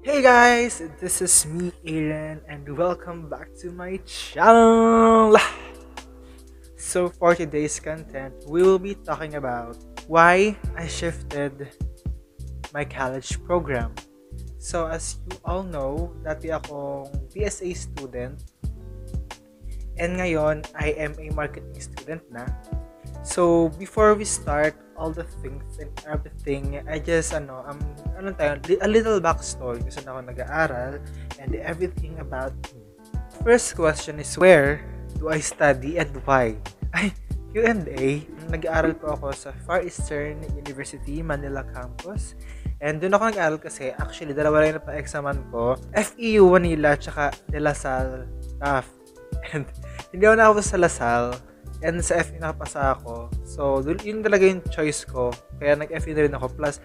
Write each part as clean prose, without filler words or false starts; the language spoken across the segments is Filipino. Hey guys, this is me Aeron and welcome back to my channel. So for today's content, we will be talking about why I shifted my college program. So as you all know, dati akong BSA student and ngayon I am a marketing student na. So before we start all the things and everything, I just a little backstory kung saan ako nag-aaral and everything about me. First question is, where do I study and why? Ay, Q&A. Nag-aaral po ako sa Far Eastern University, Manila Campus. And doon ako nag-aaral kasi actually dalawa lang na pa-examan ko. FEU Manila tsaka De La Salle. And hindi ako nakapasa sa La Salle. And sa FEU nakapasa ako. So yun talaga yung choice ko. Kaya nag-FEU na rin ako. Plus,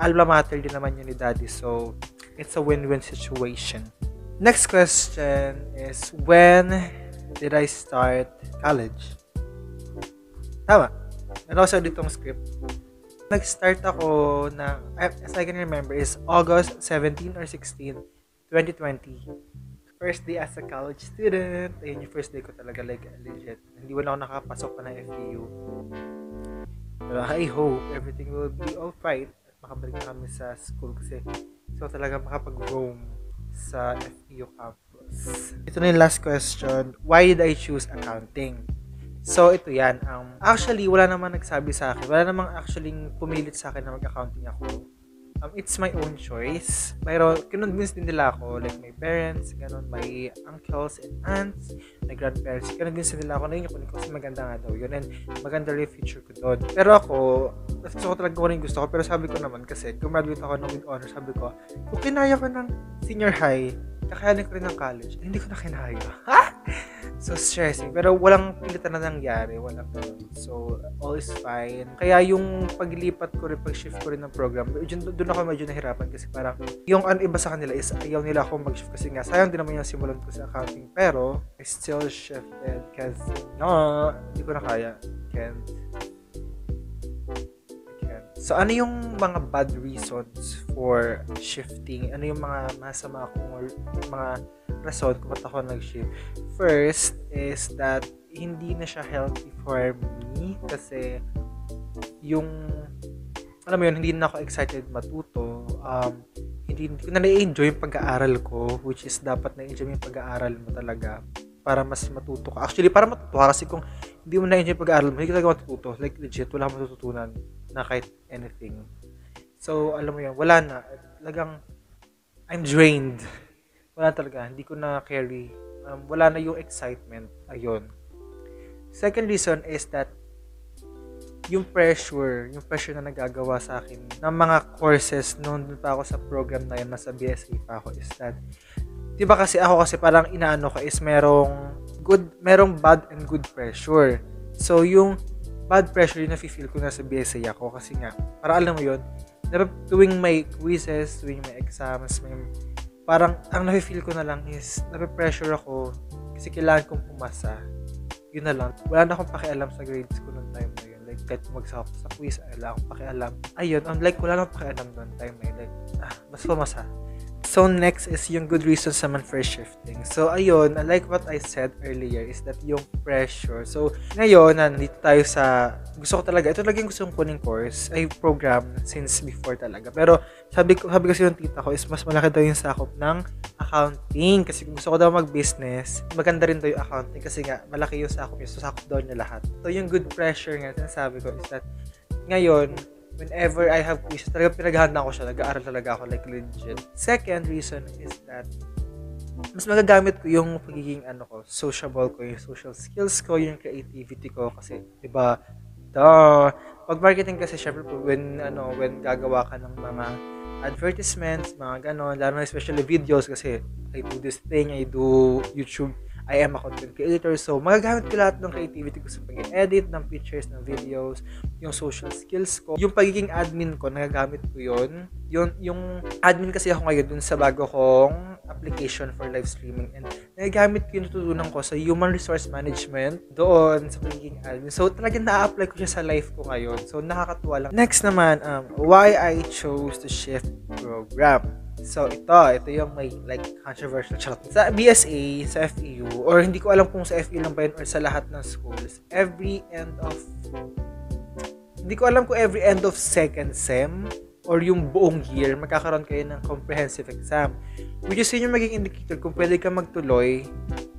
alma mater din naman yun ni Daddy. So it's a win-win situation. Next question is, when did I start college? Tama. Ano sa ditong script? Nag-start ako na, as I can remember, is August 17 or 16, 2020. First day as a college student. Ayun yung first day ko talaga, like, legit. Hindi wala ako nakapasok pa ng FEU. Pero I hope everything will be alright at makabalik na kami sa school kasi so talaga makapag-roam sa FEU campus. Ito na yung last question. Why did I choose accounting? So, ito yan. Actually, wala namang nagsabi sa akin. Wala namang actually pumilit sa akin na mag-accounting ako. It's my own choice. Pero kinonvince din nila ako, like my parents, ganun, my uncles and aunts, my grandparents. Kinonvince din nila ako na yun yung kasi maganda nga daw yun and maganda rin yung future ko doon. Pero ako, gusto ko talaga kung ano yung gusto ko, pero sabi ko naman kasi graduate ako ng with honor, sabi ko, kung kinaya ko ng senior high, kakayanin ko rin ng college. And hindi ko na kinaya. Ha? So stressing. Pero walang pilitan na nangyari. Walang pilitan. So all is fine. Kaya yung paglipat ko rin, pag-shift ko rin ng program, doon ako medyo nahirapan kasi parang yung ano iba sa kanila is ayaw nila akong mag-shift kasi nga sayang din naman yung simulan ko sa accounting, pero I still shifted kasi no, hindi ko na kaya. I can't. So ano yung mga bad reasons for shifting? Ano yung mga masama akong mga rason kung ba't ako nag-shift? First is that hindi na siya healthy for me kasi yung alam mo yun, hindi na ako excited matuto. Hindi ko na na-enjoy yung pag-aaral ko, which is dapat na-enjoy yung pag-aaral mo talaga para mas matuto ka. Actually, para matuto ka kasi kung hindi mo na-enjoy yung pag-aaral mo, hindi ka talaga matututo. Like legit, wala kang matututunan na kahit anything. So, alam mo yun, wala na. Talagang, I'm drained. Wala talaga, hindi ko na-carry. Wala na yung excitement. Ayun. Second reason is that yung pressure na nagagawa sa akin ng mga courses noon pa ako sa program na yun, nasa BSA pa ako, is that, diba kasi ako kasi parang inaano ko is merong bad and good pressure. So yung bad pressure yung nafe-feel ko na sa BSA ako kasi nga, para alam mo yun, tuwing may quizzes, tuwing may exams, parang ang nafe-feel ko na lang is nape-pressure ako kasi kailangan kong pumasa. Yun na lang. Wala na akong pakialam sa grades ko noong time na yun. Like, kahit pumagsak ako sa quiz, wala akong pakialam. Ayun, unlike, wala akong pakialam noong time na yun. Like, mas pumasa. So, next is yung good reasons naman for shifting. So, ayun, like what I said earlier, is that yung pressure. So, ngayon, nandito tayo sa, gusto ko talaga, ito talaga yung gusto kong kuning course, ay program since before talaga. Pero, sabi kasi yung tita ko, is mas malaki daw yung sakop ng accounting. Kasi kung gusto ko daw mag-business, maganda rin daw yung accounting. Kasi nga, malaki yung sakop yun. So, sakop daw na lahat. So, yung good pressure nga, sinasabi ko, is that, ngayon, whenever I have quizzes, talaga pinaghanda ko siya. Nag-aaral talaga ako, like legit. Second reason is that mas magagamit ko yung pagiging sociable ko, yung social skills ko, yung creativity ko. Kasi, diba, pag marketing kasi, syempre, when gagawa ka ng mga advertisements, mga ganon, lalo na especially videos kasi I do this thing, I do YouTube, I am a content creator, so magagamit ko lahat ng creativity ko sa pag-edit ng pictures, ng videos, yung social skills ko, yung pagiging admin ko, nagagamit ko yun. Yung admin kasi ako ngayon dun sa bago kong application for live streaming, and nagagamit ko yung natutunan ko sa human resource management doon sa pagiging admin. So talagang na-apply ko siya sa life ko ngayon. So nakakatuwa lang. Next naman, why I chose to shift program. So, ito yung may like controversial charot. Sa BSA, sa FEU, or hindi ko alam kung sa FEU lang ba yun or sa lahat ng schools, every end of second sem or yung buong year, magkakaroon kayo ng comprehensive exam. Which is yun yung maging indicator kung pwede ka magtuloy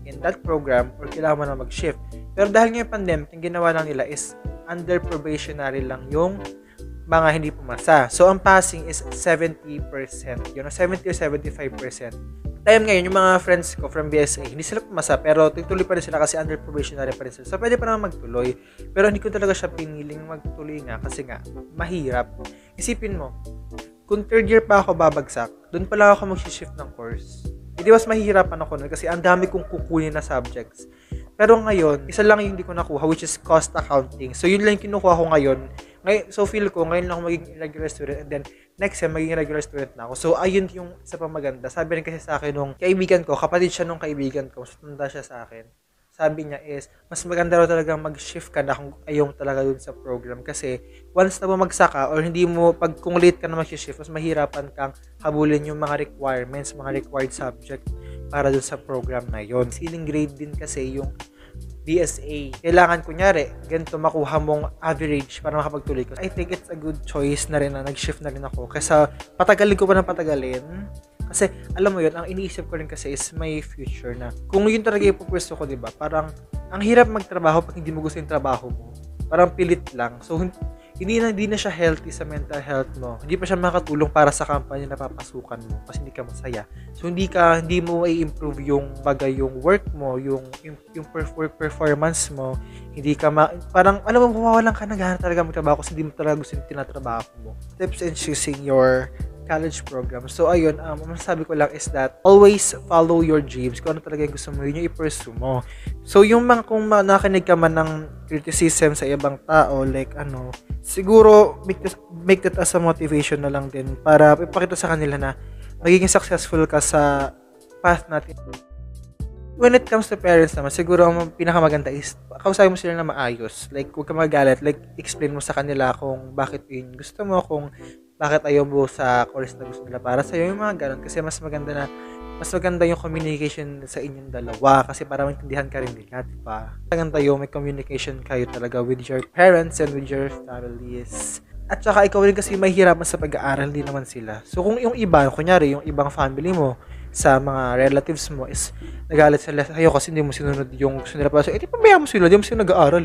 in that program or kailangan mo na mag-shift. Pero dahil nga yung pandemic, yung ginawa lang nila is under probationary lang yung mga hindi pumasa. So, ang passing is 70%. Yun, 70 or 75%. Time ngayon, yung mga friends ko from BSA, hindi sila pumasa, pero tuloy pa rin sila kasi under probationary pa rin sila. So, pwede pa naman magtuloy. Pero hindi ko talaga siya piniling magtuloy nga kasi nga, mahirap. Isipin mo, kung third year pa ako babagsak, doon pa lang ako mag-shift ng course. Hindi mas mahihirapan ako nun kasi ang dami kong kukunin na subjects. Pero ngayon, isa lang yung hindi ko nakuha, which is cost accounting. So, yun lang yung kinukuha ko ngayon. So, feel ko, ngayon lang ako magiging regular student, and then next time, magiging regular student na ako. So, ayun yung isa pa maganda. Sabi rin kasi sa akin nung kaibigan ko, kapatid siya nung kaibigan ko, matanda siya sa akin. Sabi niya is, mas maganda raw talaga mag-shift ka na kung ayong talaga dun sa program. Kasi, once na bumagsak ka, or hindi mo, kung late ka na mag-shift, mas mahirapan kang habulin yung mga requirements, mga required subject para dun sa program na yun. Ceiling grade din kasi yung BSA. Kailangan kunyari, ganito makuha mong average para makapagtuloy ko. I think it's a good choice na rin na nag-shift na rin ako. Kasi patagalin ko pa ng patagalin. Kasi alam mo yun, ang iniisip ko rin kasi is may future na. Kung yun talaga yung pupwesto ko, diba? Parang ang hirap magtrabaho pag hindi mo gusto yung trabaho mo. Parang pilit lang. So hindi na siya healthy sa mental health mo. Hindi pa siya makatulong para sa kampanya na papasukan mo kasi hindi ka masaya. So hindi mo i-improve yung bagay, yung work mo, yung performance mo. Hindi ka parang alam mo mawawalan ka na gana talaga magtrabaho kasi hindi mo talaga gusto yung tinatrabaho mo. Tips in choosing your college program. So, ayun, masasabi ko lang is that always follow your dreams. Kung ano talaga yung gusto mo, yun yung i-pursue mo. So, yung mga kung nakinig ka man ng criticism sa ibang tao, like ano, siguro make that as a motivation na lang din para ipakita sa kanila na magiging successful ka sa path natin. When it comes to parents naman, siguro ang pinakamaganda is kausapin mo sila na maayos. Like, huwag ka magalit. Like, explain mo sa kanila kung bakit yun gusto mo, kung bakit ayaw mo sa course na gusto nila para sa iyo, yung mga ganun. Kasi mas maganda yung communication sa inyong dalawa kasi para maintindihan ka rin nila, diba? Maganda yung may communication kayo talaga with your parents and with your families. At saka ikaw rin kasi mahihirapan sa pag-aaral din naman sila. So kung yung iba, kunyari yung ibang family mo sa mga relatives mo is nagalit sila sa'yo kasi hindi mo sinunod yung gusto nila para sa'yo. Eh, pamaya mo sila, hindi mo sila nag-aaral.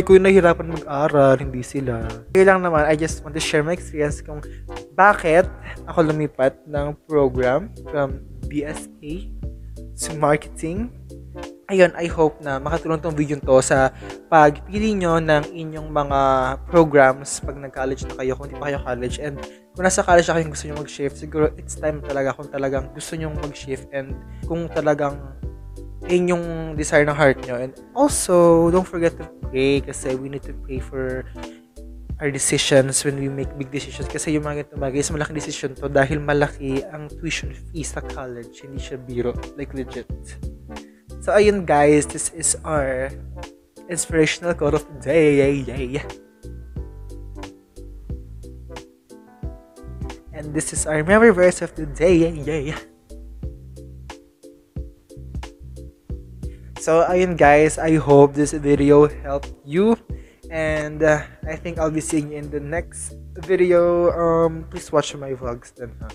Ikaw yung nahihirapan mag-aaral, hindi sila. Kaya lang naman, I just want to share my experience kung bakit ako lumipat ng program from BSA to marketing. Ayun, I hope na makatulong tong video to sa pagpili nyo ng inyong mga programs pag nag-college na kayo, kung hindi pa kayo college. And kung nasa college na kayo gusto nyo mag-shift, siguro it's time talaga kung talagang gusto nyo mag-shift and kung talagang inyong desire ng heart nyo. And also, don't forget to pray kasi we need to pray for our decisions when we make big decisions. Kasi yung mga ganito bagay is malaking decision to dahil malaki ang tuition fee sa college. Hindi siya biro. Like legit. So, ayun guys, this is our inspirational quote of the day. And this is our memory verse of the day. So, ayun guys, I hope this video helped you. And I think I'll be seeing you in the next video. Please watch my vlogs then, huh?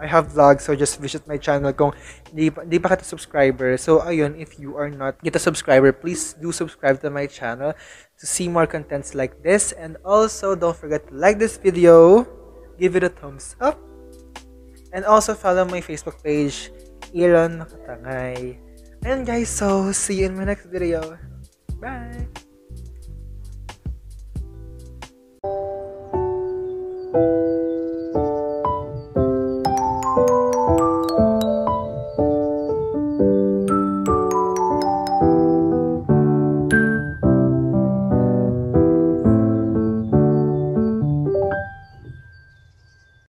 I have vlogs, so just visit my channel kung di pa kita subscriber. So, ayun, if you are not yet a subscriber, please do subscribe to my channel to see more contents like this. And also, don't forget to like this video, give it a thumbs up, and also follow my Facebook page, Aeron Macatangay. Ayun guys, so see you in my next video. Bye!